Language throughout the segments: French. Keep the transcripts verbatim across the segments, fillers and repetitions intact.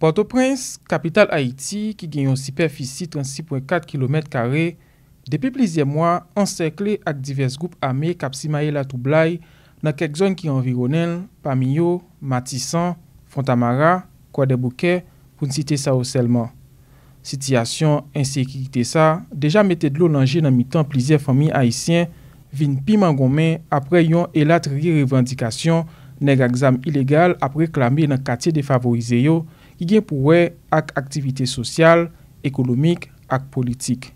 Port-au-Prince, capitale Haïti, qui gagne une superficie trente-six virgule quatre kilomètres carrés, depuis plusieurs mois, encerclé avec divers groupes armés Cap-Simayela Troublaye dans quelques zones qui environnent, parmi eux, Matissan, Fontamara, Corde-Bouquet, pour ne citer ça seulement. Situation insécurité ça déjà mettait de l'eau dans le jeu dans mi-temps plusieurs familles haïtiennes viennent piment gommé après yon élatrier revendication nèg exam illégal après réclamer dans quartier défavorisé yo qui gen pour ak activité sociale, économique ak politique.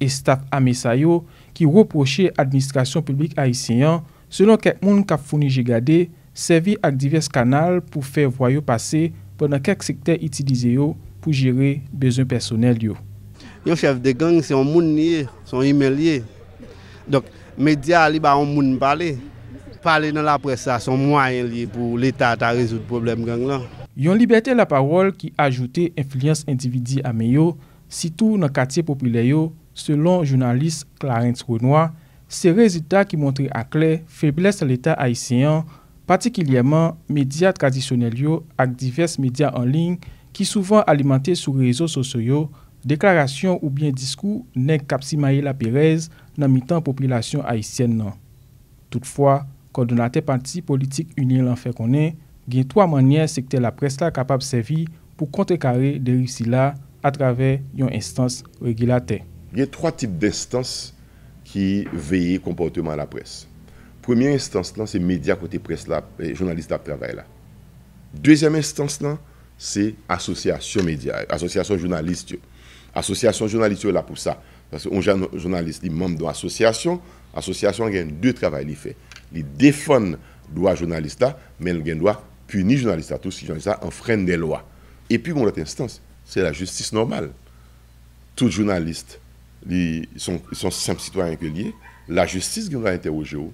Et staff Amé Sayo qui reprochait administration publique haïtienne selon quelques moun k'ap fourni jegade servi ak divers canaux pour faire voyer passer pendant quelques secteurs utilisés yo pour gérer besoins personnels. Un chef de gang, c'est un monde lié, c'est un emailier. Donc, les médias, ils ont un monde parler. Parler dans la presse, c'est un moyen lié pour l'État à résoudre le problème gang là. Yon liberté la parole qui ajoutait influence individu à Meyo, surtout dans le quartier populaire, selon le journaliste Clarens Renois, ces résultats qui montraient à clair faiblesse de l'État haïtien, particulièrement les médias traditionnels et divers médias en ligne qui souvent alimenté sur les réseaux sociaux, déclarations ou bien discours n'est Cap-Simayela Pérez dans mi-temps population haïtienne. Non. Toutefois, coordonnateur parti politique uni l'en fait qu'on est, il y a trois manières secteur la presse là capable de servir pour contrecarrer des risques là à travers une instance régulateur. Il y a trois types d'instances qui veillent au comportement de la presse. Première instance, c'est les médias côté presse là, les journalistes qui travaillent là. Deuxième instance, là, c'est l'association média, l'association journaliste. L'association journaliste est là pour ça. Parce qu'un journaliste est membre de l'association. L'association a deux travail fait. Il défend le droit journaliste, mais il doit punir le journaliste à tous si le journaliste enfreint des lois. Et puis, dans cette instance, c'est la justice normale. Tout journaliste, ils sont, sont simples citoyens que liés. La justice doit interroger. Le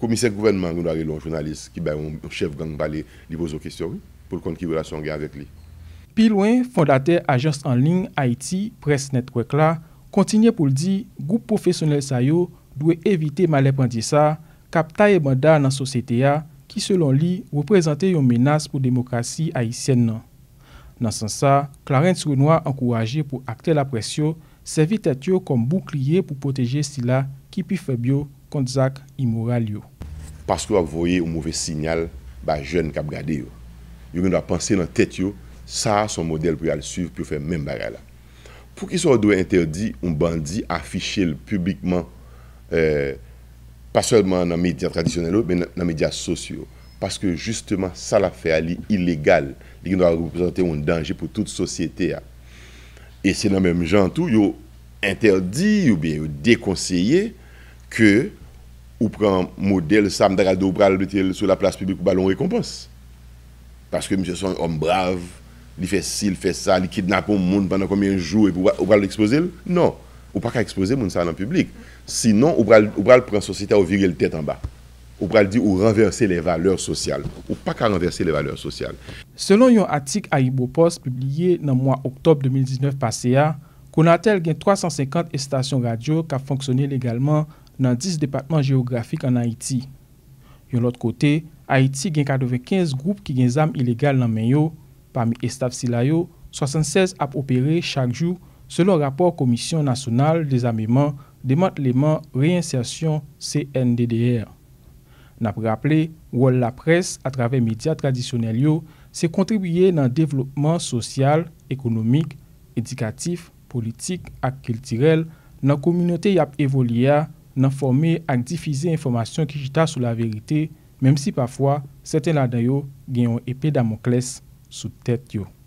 commissaire gouvernement doit avoir un journaliste qui est un chef gang balé, il pose aux questions. Pour le compte qui relation avec lui. Puis loin, fondateur agence en ligne Haïti Presse Network là continue pour le dire groupe professionnel ça yo doit éviter malépandie ça capta et banda dans société a qui selon lui représenter une menace pour démocratie haïtienne. Dans ce sens ça, Clarence Renoir encouragé pour acter la pression, servir tête yo comme bouclier pour protéger ceux-là qui pi faible contre zak immoral yo. Parce que vous voyez un mauvais signal ba jeune cap garder yo. Ils doivent penser dans la tête, ça, son modèle pour le suivre, pour faire même bagarre là. Pour qu'ils soient interdits, un bandit affiché publiquement, euh, pas seulement dans les médias traditionnels, mais dans les médias sociaux. Parce que justement, ça l'a fait aller illégal. Il doit représenter un danger pour toute société. Et c'est dans le même genre, tout, ils interdit ou bien déconseillé que, ou prend modèle, ça, sur la place publique, ou ballon récompense. Parce que monsieur son homme brave, il fait ci, il fait ça, il kidnappe un monde pendant combien de jours et puis on va l'exposer? Non, on ne peut pas exposer le monde dans le public. Sinon, on va prendre la société à virer le tête en bas. On va dire ou renverser les valeurs sociales. On ne peut pas renverser les valeurs sociales. Selon un article à Ibopost publié dans le mois octobre deux mille dix-neuf passé, Konatel a trois cent cinquante stations radio qui ont fonctionné légalement dans dix départements géographiques en Haïti. De l'autre côté, Haïti a quatre-vingt-quinze groupes qui ont des armes illégales dans le parmi les staff Silayo, soixante-seize a opéré chaque jour selon le rapport Commission nationale des armements, démantèlement, réinsertion C N D D R. N'a rappelé que la presse à travers les médias traditionnels s'est contribué dans le développement social, économique, éducatif, politique et culturel dans la communauté qui a évolué, dans former et diffuser information qui jita sur la vérité. Même si parfois, certains là-dedans ont une épée Damoclès sous tête.